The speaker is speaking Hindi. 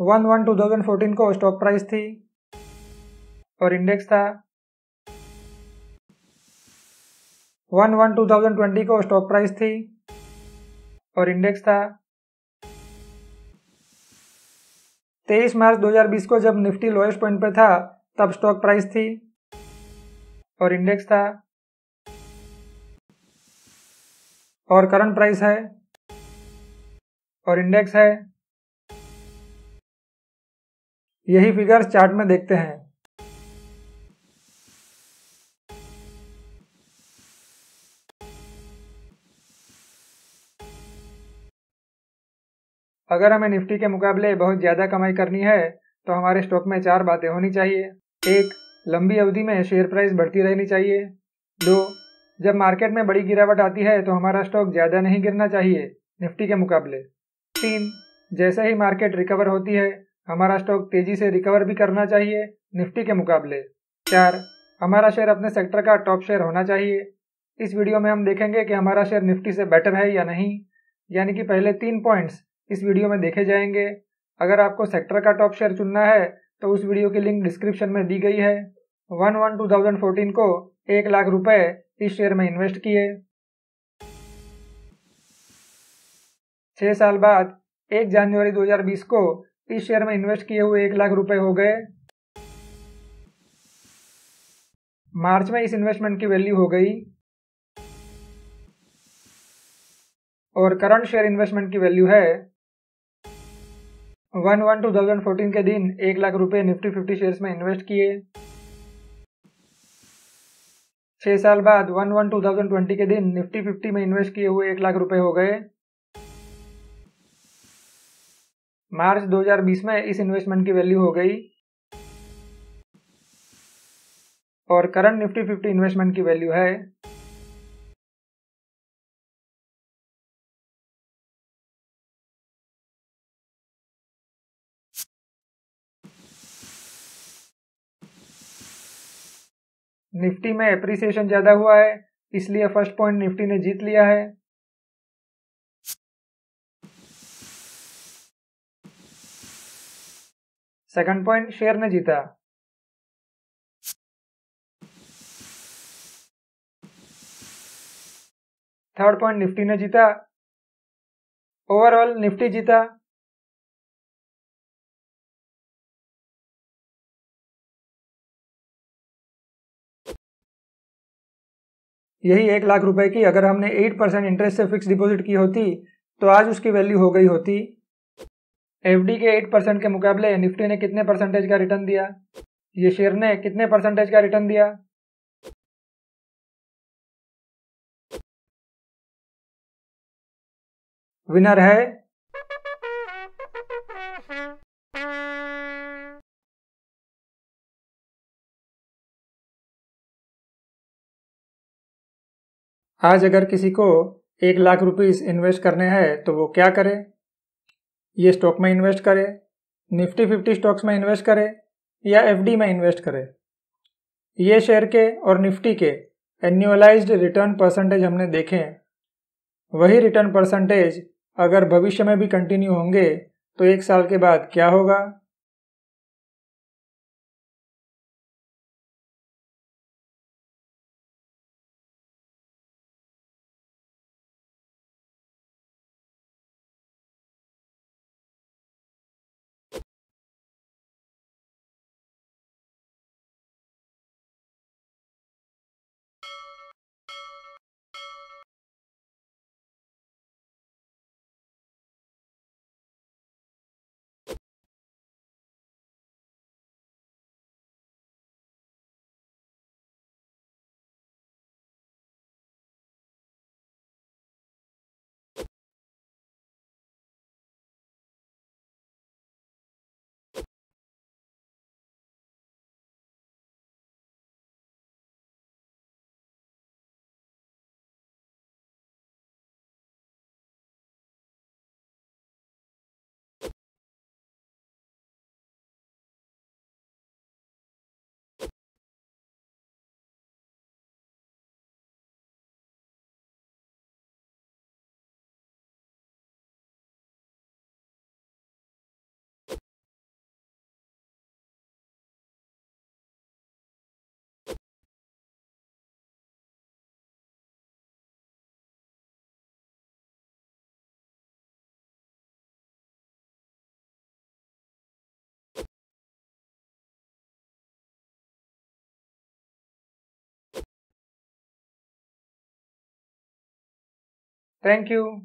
1/1/2014 को स्टॉक प्राइस थी और इंडेक्स था 1/1/2020 को स्टॉक प्राइस थी और इंडेक्स था 23 मार्च 2020 को जब निफ्टी लोएस्ट पॉइंट पे था तब स्टॉक प्राइस थी और इंडेक्स था और करंट प्राइस है और इंडेक्स है। यही फिगर्स चार्ट में देखते हैं। अगर हमें निफ्टी के मुकाबले बहुत ज़्यादा कमाई करनी है तो हमारे स्टॉक में 4 बातें होनी चाहिए। 1, लंबी अवधि में शेयर प्राइस बढ़ती रहनी चाहिए। 2, जब मार्केट में बड़ी गिरावट आती है तो हमारा स्टॉक ज़्यादा नहीं गिरना चाहिए निफ्टी के मुकाबले। 3, जैसे ही मार्केट रिकवर होती है हमारा स्टॉक तेज़ी से रिकवर भी करना चाहिए निफ्टी के मुकाबले। 4, हमारा शेयर अपने सेक्टर का टॉप शेयर होना चाहिए। इस वीडियो में हम देखेंगे कि हमारा शेयर निफ्टी से बेटर है या नहीं, यानी कि पहले 3 पॉइंट्स इस वीडियो में देखे जाएंगे। अगर आपको सेक्टर का टॉप शेयर चुनना है तो उस वीडियो की लिंक डिस्क्रिप्शन में दी गई है। 1/1/2014 को 1 लाख रुपए इस शेयर में इन्वेस्ट किए। 6 साल बाद 1 जनवरी 2020 को इस शेयर में इन्वेस्ट किए हुए 1 लाख रुपए हो गए। मार्च में इस इन्वेस्टमेंट की वैल्यू हो गई और करंट शेयर इन्वेस्टमेंट की वैल्यू है 1/1/2014 के दिन 1 लाख रुपए निफ्टी 50 शेयर्स में इन्वेस्ट किए। 6 साल बाद 1/1/2020 के दिन निफ्टी 50 में इन्वेस्ट किए हुए 1 लाख रुपए हो गए। मार्च 2020 में इस इन्वेस्टमेंट की वैल्यू हो गई और करंट निफ्टी 50 इन्वेस्टमेंट की वैल्यू है 1,000,000,000। निफ्टी में एप्रिसिएशन ज्यादा हुआ है इसलिए फर्स्ट पॉइंट निफ्टी ने जीत लिया है। सेकंड पॉइंट शेयर ने जीता। थर्ड पॉइंट निफ्टी ने जीता। ओवरऑल निफ्टी जीता। यही 1 लाख रुपए की अगर हमने 8% इंटरेस्ट से फिक्स डिपॉजिट की होती तो आज उसकी वैल्यू हो गई होती। एफडी के 8% के मुकाबले निफ्टी ने कितने परसेंटेज का रिटर्न दिया? ये शेयर ने कितने परसेंटेज का रिटर्न दिया? विनर है आज। अगर किसी को 1 लाख रुपीस इन्वेस्ट करने हैं तो वो क्या करे? ये स्टॉक में इन्वेस्ट करे, निफ्टी 50 स्टॉक्स में इन्वेस्ट करे या एफडी में इन्वेस्ट करे। ये शेयर के और निफ्टी के एन्युअलाइज्ड रिटर्न परसेंटेज हमने देखे। वही रिटर्न परसेंटेज अगर भविष्य में भी कंटिन्यू होंगे तो 1 साल के बाद क्या होगा? Thank you.